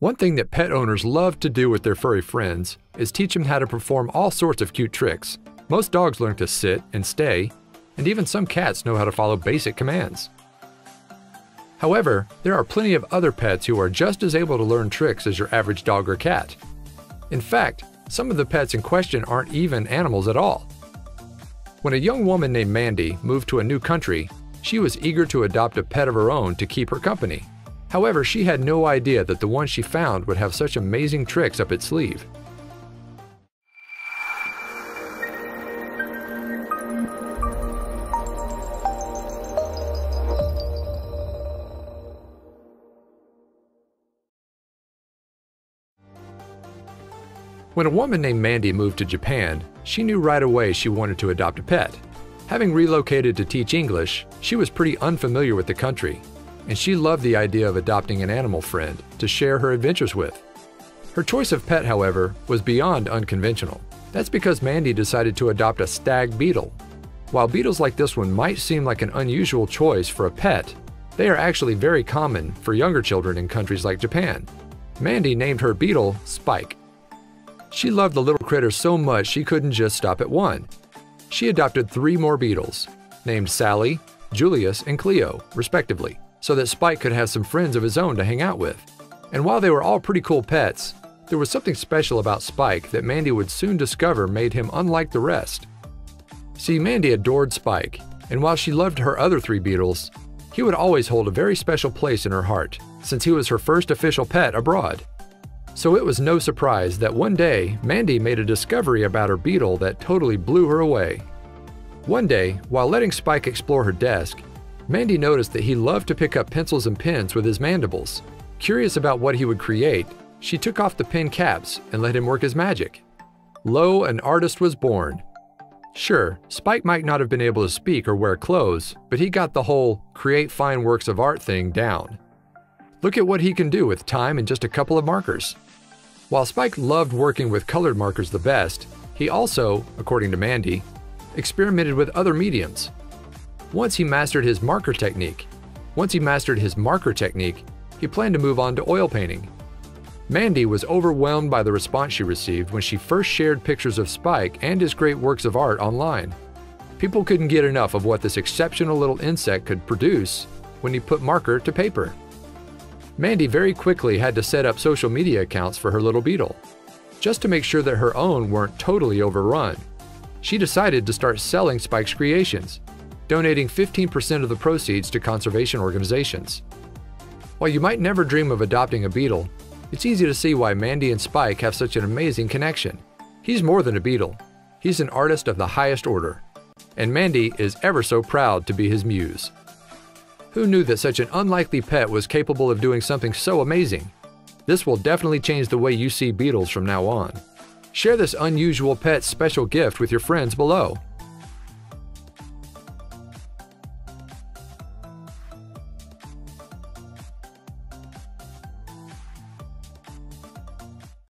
One thing that pet owners love to do with their furry friends is teach them how to perform all sorts of cute tricks. Most dogs learn to sit and stay, and even some cats know how to follow basic commands. However, there are plenty of other pets who are just as able to learn tricks as your average dog or cat. In fact, some of the pets in question aren't even animals at all. When a young woman named Mandy moved to a new country, she was eager to adopt a pet of her own to keep her company. However, she had no idea that the one she found would have such amazing tricks up its sleeve. When a woman named Mandy moved to Japan, she knew right away she wanted to adopt a pet. Having relocated to teach English, she was pretty unfamiliar with the country, and she loved the idea of adopting an animal friend to share her adventures with. Her choice of pet, however, was beyond unconventional. That's because Mandy decided to adopt a stag beetle. While beetles like this one might seem like an unusual choice for a pet, they are actually very common for younger children in countries like Japan. Mandy named her beetle Spike. She loved the little critter so much she couldn't just stop at one. She adopted 3 more beetles, named Sally, Julius, and Cleo, respectively, so that Spike could have some friends of his own to hang out with. And while they were all pretty cool pets, there was something special about Spike that Mandy would soon discover made him unlike the rest. See, Mandy adored Spike, and while she loved her other 3 beetles, he would always hold a very special place in her heart, since he was her first official pet abroad. So it was no surprise that one day, Mandy made a discovery about her beetle that totally blew her away. One day, while letting Spike explore her desk, Mandy noticed that he loved to pick up pencils and pens with his mandibles. Curious about what he would create, she took off the pen caps and let him work his magic. Lo, an artist was born. Sure, Spike might not have been able to speak or wear clothes, but he got the whole create fine works of art thing down. Look at what he can do with time and just a couple of markers. While Spike loved working with colored markers the best, he also, according to Mandy, experimented with other mediums. Once he mastered his marker technique, he planned to move on to oil painting. Mandy was overwhelmed by the response she received when she first shared pictures of Spike and his great works of art online. People couldn't get enough of what this exceptional little insect could produce when he put marker to paper. Mandy very quickly had to set up social media accounts for her little beetle, just to make sure that her own weren't totally overrun. She decided to start selling Spike's creations, donating 15% of the proceeds to conservation organizations. While you might never dream of adopting a beetle, it's easy to see why Mandy and Spike have such an amazing connection. He's more than a beetle. He's an artist of the highest order, and Mandy is ever so proud to be his muse. Who knew that such an unlikely pet was capable of doing something so amazing? This will definitely change the way you see beetles from now on. Share this unusual pet's special gift with your friends below.